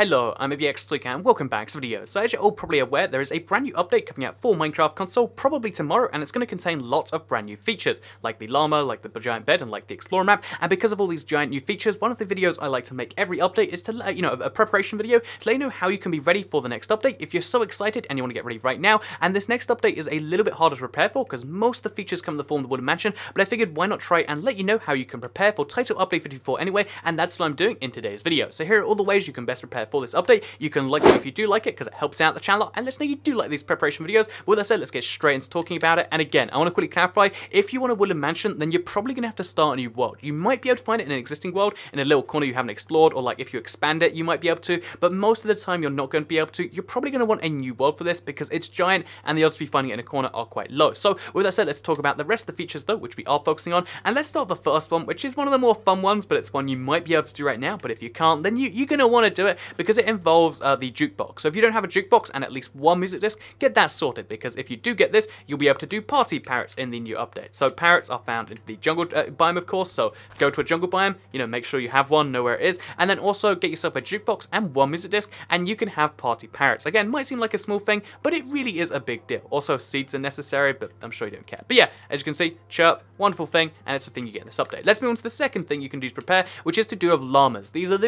Hello, I'm ibxtoycat and welcome back to the video. So as you're all probably aware, there is a brand new update coming out for Minecraft console probably tomorrow, and it's going to contain lots of brand new features, like the llama, like the giant bed, and like the explorer map. And because of all these giant new features, one of the videos I like to make every update is to let you know, a preparation video, to let you know how you can be ready for the next update if you're so excited and you want to get ready right now. And this next update is a little bit harder to prepare for because most of the features come in the form of the Woodland Mansion, but I figured why not try and let you know how you can prepare for title update 54 anyway, and that's what I'm doing in today's video. So here are all the ways you can best prepare for this update. You can like it if you do like it because it helps out the channel, and let's know you do like these preparation videos. But with that said, let's get straight into talking about it. And again, I want to quickly clarify, if you want a Woodland Mansion, then you're probably going to have to start a new world. You might be able to find it in an existing world in a little corner you haven't explored, or like if you expand it you might be able to, but most of the time you're not going to be able to. You're probably going to want a new world for this because it's giant and the odds of you finding it in a corner are quite low. So with that said, let's talk about the rest of the features though, which we are focusing on, and let's start with the first one, which is one of the more fun ones, but it's one you might be able to do right now. But if you can't, then you're going to want to do it because it involves the jukebox. So if you don't have a jukebox and at least one music disc, get that sorted, because if you do get this, you'll be able to do party parrots in the new update. So parrots are found in the jungle biome, of course, so go to a jungle biome, you know, make sure you have one, know where it is, and then also get yourself a jukebox and one music disc, and you can have party parrots. Again, might seem like a small thing, but it really is a big deal. Also, seeds are necessary, but I'm sure you don't care. But yeah, as you can see, chirp, wonderful thing, and it's the thing you get in this update. Let's move on to the second thing you can do to prepare, which is to do with llamas. These are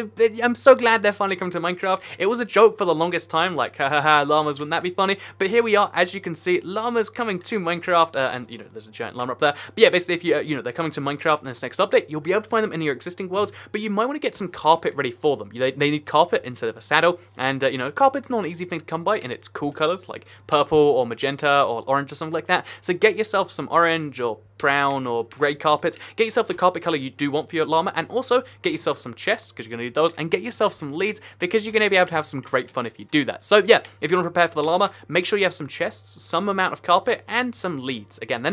I'm so glad they're finally coming to Minecraft. It was a joke for the longest time, like, ha ha ha, llamas, wouldn't that be funny? But here we are, as you can see, llamas coming to Minecraft, and you know, there's a giant llama up there. But yeah, basically, if you, you know, they're coming to Minecraft in this next update, you'll be able to find them in your existing worlds, but you might want to get some carpet ready for them. They need carpet instead of a saddle, and you know, carpet's not an easy thing to come by, and it's cool colors like purple or magenta or orange or something like that. So get yourself some orange or brown or grey carpets, get yourself the carpet colour you do want for your llama, and also get yourself some chests because you're going to need those, and get yourself some leads because you're going to be able to have some great fun if you do that. So yeah, if you want to prepare for the llama, make sure you have some chests, some amount of carpet, and some leads. Again,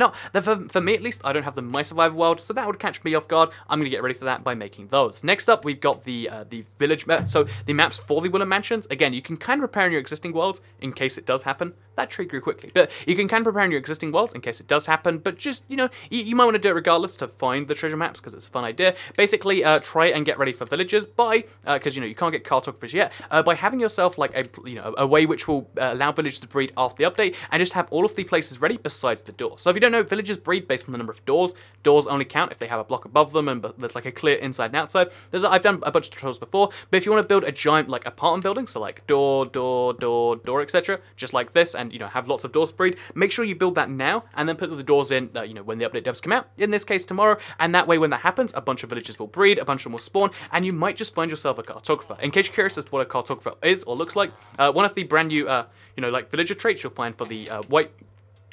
for me at least, I don't have them in my survival world, so that would catch me off guard. I'm going to get ready for that by making those. Next up, we've got the village map, so the maps for the Woodland Mansions. Again, you can kind of prepare in your existing worlds in case it does happen. That tree grew quickly, but you can kind of prepare in your existing worlds in case it does happen, but just, you know, you might want to do it regardless to find the treasure maps because it's a fun idea. Basically, try and get ready for villagers by, because you know you can't get cartographers yet, by having yourself like a, you know, a way which will allow villagers to breed after the update, and just have all of the places ready besides the door. So if you don't know, villagers breed based on the number of doors. Doors only count if they have a block above them and there's like a clear inside and outside. I've done a bunch of tutorials before, but if you want to build a giant like apartment building, so like door, etc., just like this, and you know have lots of doors breed, make sure you build that now, and then put the doors in. You know, when the update devs come out, in this case tomorrow, and that way when that happens, a bunch of villagers will breed, a bunch of them will spawn, and you might just find yourself a cartographer. In case you're curious as to what a cartographer is or looks like, one of the brand new, you know, like villager traits you'll find for the white,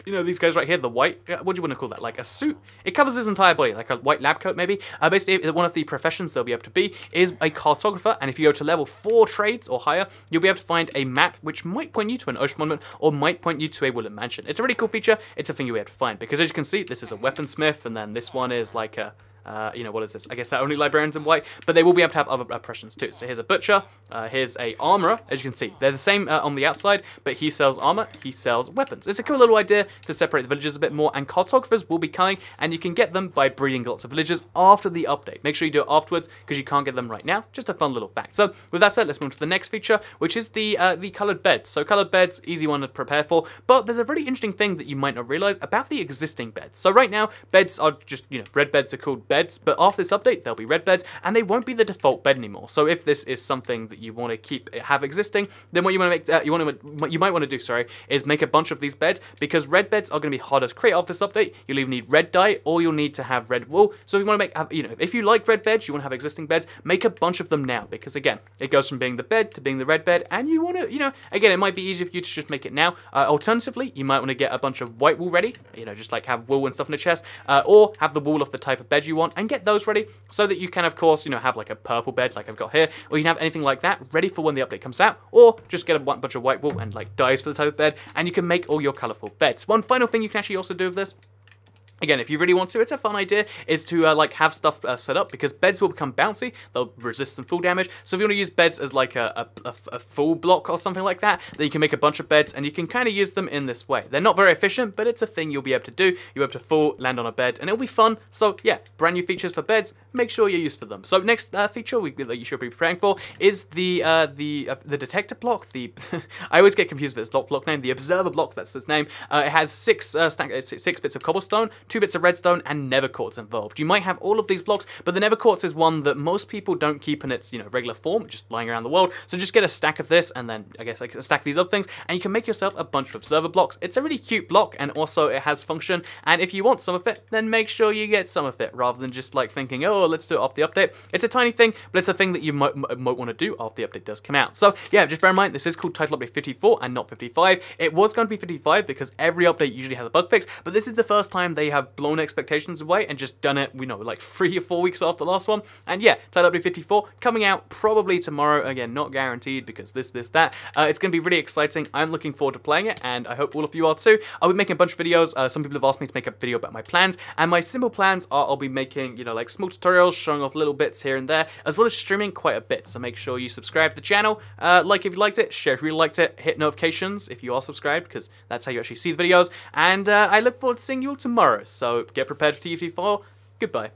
you know, these guys right here, the white, what do you want to call that, like a suit? It covers his entire body, like a white lab coat maybe. Basically, one of the professions they'll be able to be is a cartographer, and if you go to level 4 trades or higher, you'll be able to find a map which might point you to an ocean monument or might point you to a Woodland Mansion. It's a really cool feature, it's a thing you'll be able to find, because as you can see, this is a weaponsmith, and then this one is like a, you know, what is this? I guess they're only librarians in white, but they will be able to have other professions too. So here's a butcher, here's a armorer. As you can see, they're the same on the outside, but he sells armor, he sells weapons. It's a cool little idea to separate the villagers a bit more, and cartographers will be coming, and you can get them by breeding lots of villagers after the update. Make sure you do it afterwards because you can't get them right now. Just a fun little fact. So with that said, let's move on to the next feature, which is the colored beds. So colored beds, easy one to prepare for, but there's a really interesting thing that you might not realize about the existing beds. So right now, beds are just, you know, red beds are called beds, but after this update they'll be red beds, and they won't be the default bed anymore. So if this is something that you want to keep have existing, then what you want to make you might want to do is make a bunch of these beds, because red beds are going to be harder to create after this update. You'll either need red dye or you'll need to have red wool. So if you want to make you know, if you like red beds, you want to have existing beds, make a bunch of them now, because again, it goes from being the bed to being the red bed, and you want to, you know, again, it might be easier for you to just make it now. Alternatively, you might want to get a bunch of white wool ready, you know, just like have wool and stuff in a chest, or have the wool off the type of bed you want, and get those ready so that you can, of course, you know, have like a purple bed like I've got here, or you can have anything like that ready for when the update comes out, or just get a bunch of white wool and like dyes for the type of bed, and you can make all your colorful beds. One final thing you can actually also do with this Again, if you really want to, it's a fun idea, is to like have stuff set up, because beds will become bouncy, they'll resist some fall damage. So if you want to use beds as like a fall block or something like that, then you can make a bunch of beds and you can kind of use them in this way. They're not very efficient, but it's a thing you'll be able to do. You'll be able to fall, land on a bed, and it'll be fun. So yeah, brand new features for beds, make sure you're used for them. So next feature that you should be preparing for is the detector block, the I always get confused with its block name, the observer block, that's its name. It has six bits of cobblestone, 2 bits of redstone, and nether quartz involved. You might have all of these blocks, but the nether quartz is one that most people don't keep in its, you know, regular form, just lying around the world. So just get a stack of this, and then I guess like a stack of these other things, and you can make yourself a bunch of observer blocks. It's a really cute block, and also it has function. And if you want some of it, then make sure you get some of it, rather than just like thinking, oh, let's do it off the update. It's a tiny thing, but it's a thing that you might want to do after the update does come out. So yeah, just bear in mind this is called title update 54 and not 55. It was going to be 55 because every update usually has a bug fix, but this is the first time they have blown expectations away and just done it, we know, like 3 or 4 weeks after the last one. And yeah, title update 54 coming out probably tomorrow. Again, not guaranteed because that. It's going to be really exciting. I'm looking forward to playing it, and I hope all of you are too. I'll be making a bunch of videos. Some people have asked me to make a video about my plans, and my simple plans are I'll be making, you know, like small tutorials showing off little bits here and there, as well as streaming quite a bit. So make sure you subscribe to the channel, like if you liked it, share if you really liked it, hit notifications if you are subscribed, because that's how you actually see the videos. And I look forward to seeing you all tomorrow. So get prepared for TU54. Goodbye.